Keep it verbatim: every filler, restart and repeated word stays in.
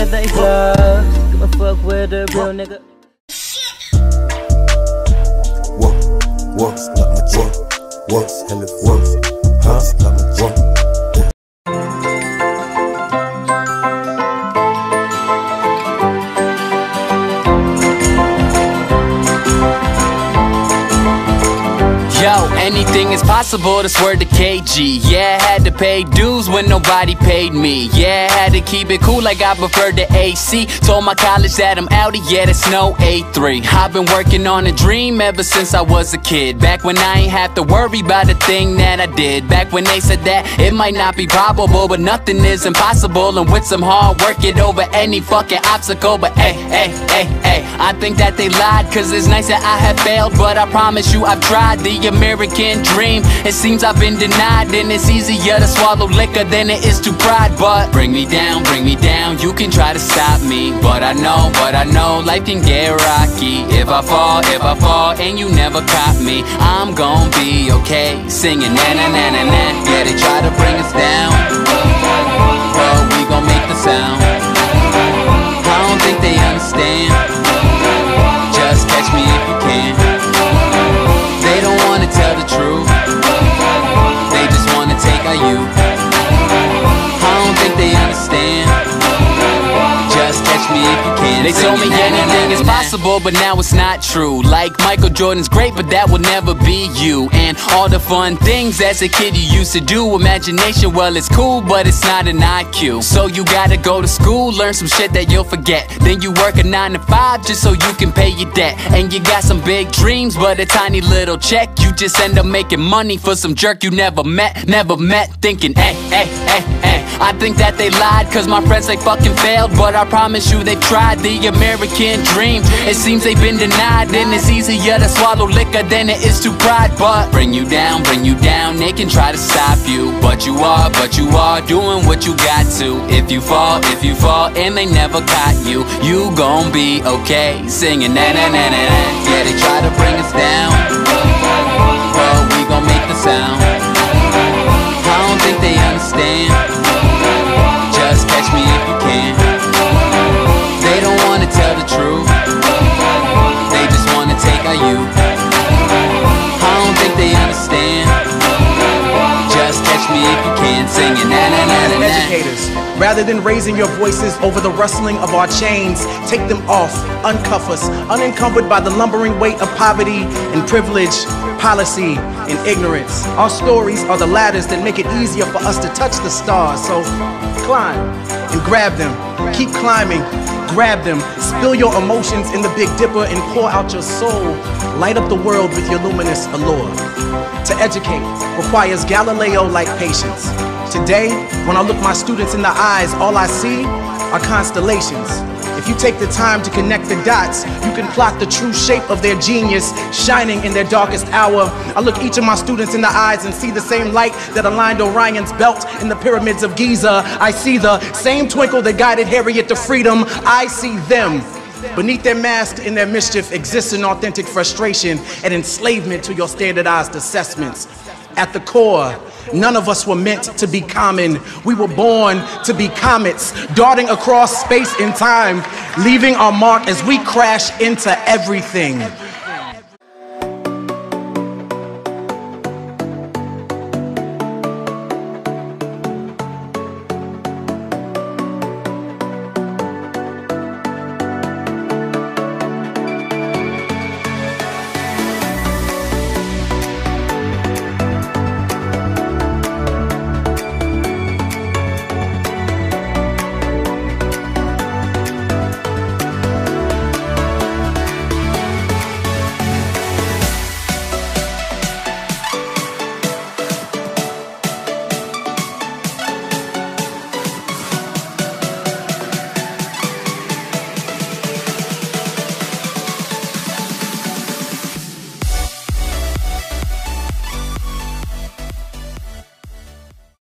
wear they gloves. Give a fuck with a real nigga. Whoa, whoa, stop my jump. Whoa, hell of worse. Huh, stop my jump. Yo, anything is possible, this word to K G. Yeah, I had to pay dues when nobody paid me. Yeah, I had to keep it cool like I preferred the A C. Told my college that I'm outie, yeah, that's no A three. I've been working on a dream ever since I was a kid. Back when I ain't have to worry about a thing that I did. Back when they said that it might not be probable, but nothing is impossible. And with some hard work, get over any fucking obstacle. But hey, hey, hey, hey, I think that they lied, cause it's nice that I have failed, but I promise you I've tried. The American dream, it seems I've been denied, and it's easier to swallow liquor than it is to pride. But bring me down, bring me down, you can try to stop me, but I know, but I know life can get rocky. If I fall, if I fall, and you never caught me, I'm gon' be okay, singing na na na na na. Yeah, they try to bring us down, but we gon' make the sound. I don't think they understand, just catch me if you can. Tell the truth, they just wanna take our youth. I don't think they understand, just catch me if you can. They told me anything is possible, but now it's not true. Like Michael Jordan's great, but that will never be you. And all the fun things as a kid you used to do. Imagination, well it's cool, but it's not an I Q. So you gotta go to school, learn some shit that you'll forget. Then you work a nine to five just so you can pay your debt. And you got some big dreams, but a tiny little check. You just end up making money for some jerk you never met. Never met, thinking, hey, hey, hey, hey. I think that they lied, cause my friends they fucking failed, but I promise you they've tried. The American dream, it seems they've been denied, and it's easier to swallow liquor than it is to pride. But bring you down, bring you down, they can try to stop you, but you are, but you are doing what you got to. If you fall, if you fall, and they never caught you, you gon' be okay, singing na na na na na. Yeah, they try to bring us down, but we gon' make the sound. I don't think they understand, just catch me if you can. They don't wanna tell the truth, they just wanna take our youth. I don't think they understand, just catch me if you can. Singing na na na na na. Educators, rather than raising your voices over the rustling of our chains, take them off, uncuff us, unencumbered by the lumbering weight of poverty and privilege, policy and ignorance. Our stories are the ladders that make it easier for us to touch the stars. So climb and grab them. Keep climbing, grab them. Spill your emotions in the Big Dipper and pour out your soul. Light up the world with your luminous allure. To educate requires Galileo-like patience. Today, when I look my students in the eyes, all I see are constellations. If you take the time to connect the dots, you can plot the true shape of their genius shining in their darkest hour. I look each of my students in the eyes and see the same light that aligned Orion's belt in the pyramids of Giza. I see the same twinkle that guided Harriet to freedom. I see them. Beneath their mask and their mischief exists an authentic frustration and enslavement to your standardized assessments. At the core, none of us were meant to be common. We were born to be comets, darting across space and time, leaving our mark as we crash into everything.